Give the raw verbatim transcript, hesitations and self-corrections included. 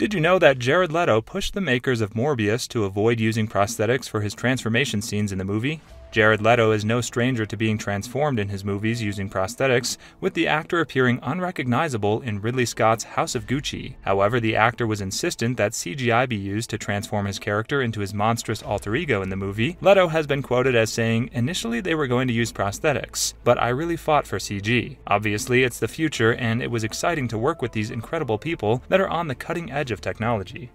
Did you know that Jared Leto pushed the makers of Morbius to avoid using prosthetics for his transformation scenes in the movie? Jared Leto is no stranger to being transformed in his movies using prosthetics, with the actor appearing unrecognizable in Ridley Scott's House of Gucci. However, the actor was insistent that C G I be used to transform his character into his monstrous alter ego in the movie. Leto has been quoted as saying, "Initially they were going to use prosthetics, but I really fought for C G. Obviously, it's the future and it was exciting to work with these incredible people that are on the cutting edge of technology."